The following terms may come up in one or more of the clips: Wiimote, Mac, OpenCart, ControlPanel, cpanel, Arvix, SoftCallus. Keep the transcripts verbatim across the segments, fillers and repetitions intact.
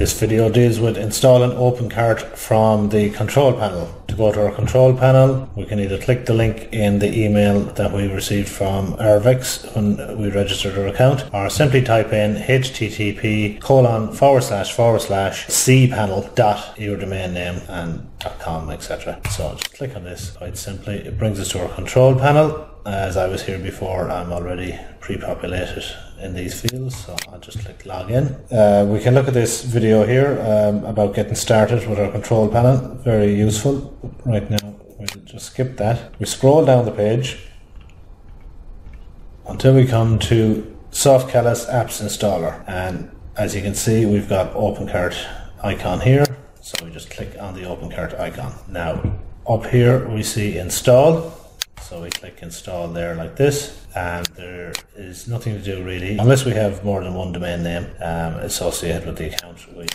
This video deals with installing OpenCart from the control panel. To go to our control panel, we can either click the link in the email that we received from Arvix when we registered our account, or simply type in http colon forward slash forward slash cpanel dot your domain name and .com, et cetera. So I'll just click on this quite simply. It brings us to our control panel. As I was here before, I'm already pre-populated in these fields, so I'll just click log in. Uh, we can look at this video here um, about getting started with our control panel. Very useful. Right now, we'll just skip that. We scroll down the page until we come to SoftCallus Apps Installer. And as you can see, we've got OpenCart icon here. So we just click on the OpenCart icon. Now, up here we see install. So we click install there like this, and there is nothing to do really, unless we have more than one domain name um, associated with the account. We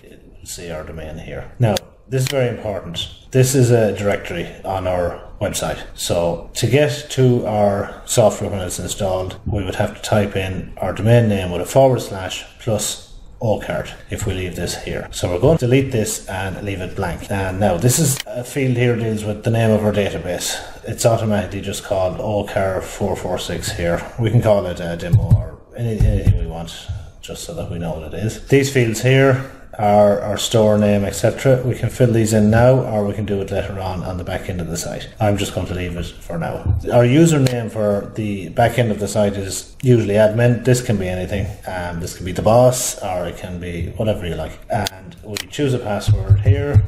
see our domain here. Now, this is very important. This is a directory on our website. So to get to our software when it's installed, we would have to type in our domain name with a forward slash plus OCart if we leave this here. So we're going to delete this and leave it blank. And now this is a field here deals with the name of our database. It's automatically just called O C A R four four six here. We can call it a demo or any, anything we want, just so that we know what it is. These fields here are our store name, et cetera. We can fill these in now, or we can do it later on on the back end of the site. I'm just going to leave it for now. Our username for the back end of the site is usually admin. This can be anything. Um, this can be the boss, or it can be whatever you like. And we choose a password here.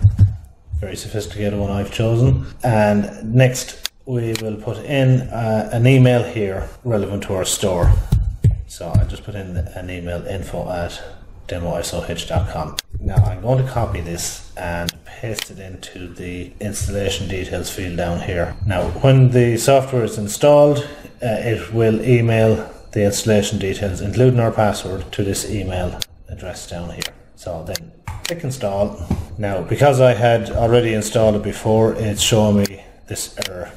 Very sophisticated one I've chosen. And next, we will put in uh, an email here relevant to our store. So I just put in an email, info at demo s o h dot com. Now I'm going to copy this and paste it into the installation details field down here. Now when the software is installed, uh, it will email the installation details, including our password, to this email address down here. So then click install. Now because I had already installed it before, it's showing me this error.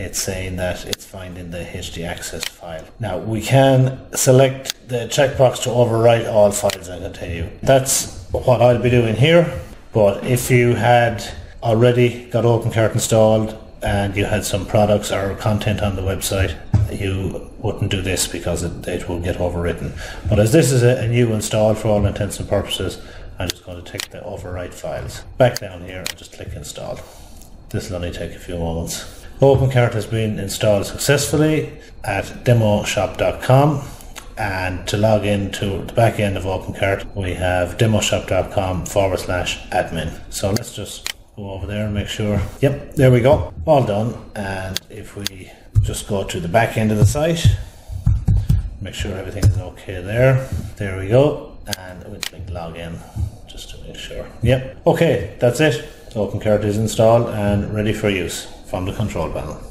It's saying that it's finding the H D access file. Now we can select the checkbox to overwrite all files, I can tell you. That's what I'll be doing here, but if you had already got OpenCart installed and you had some products or content on the website, you wouldn't do this because it, it will get overwritten. But as this is a, a new install for all intents and purposes, I'm just going to take the overwrite files. Back down here and just click install. This will only take a few moments. OpenCart has been installed successfully at demo shop dot com, and to log in to the back end of OpenCart we have demoshop.com forward slash admin. So let's just go over there and make sure. Yep, there we go. All done. And if we just go to the back end of the site, make sure everything is okay there. There we go. And we'll click log in just to make sure. Yep. Okay, that's it. OpenCart is installed and ready for use from the control panel.